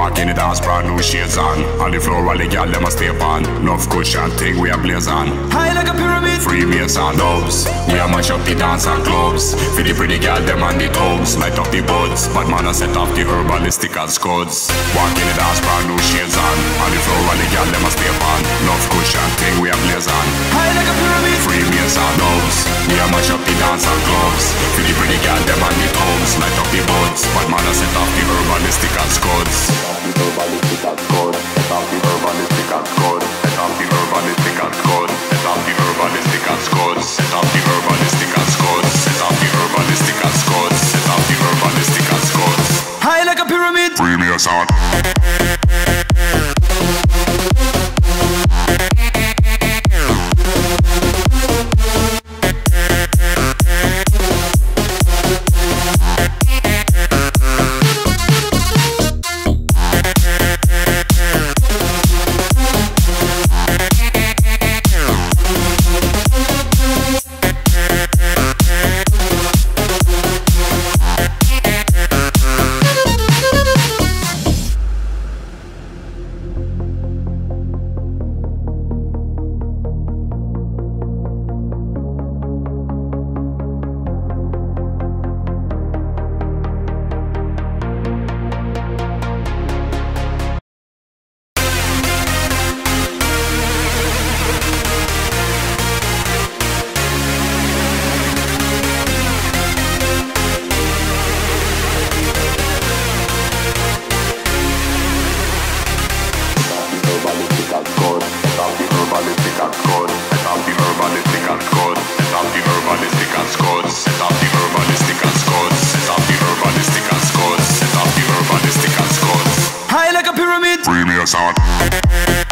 walk in the dance, brand new shades on. On the floor, all the girl, them a stay on. Nuff cushion thing, we a blaze on. High like a pyramid. Freebass and dubs, we a mash up the dance and clubs. For the pretty girl, them and the tubs. Light up the buds, but man a set off the herbalistic and scuds. Walk in the dance, brand new shades on. On the floor, all the girl, them a stay on. Nuff cushion thing, we a blaze on. High like a pyramid. Freebass and dubs, we a mash up the dance and clubs. For the pretty girl, them and the tubs. Light up the buds, but man a set off the herbalistic and scuds. High like a pyramid. Premier sound. High like a pyramid. Bring me a sword.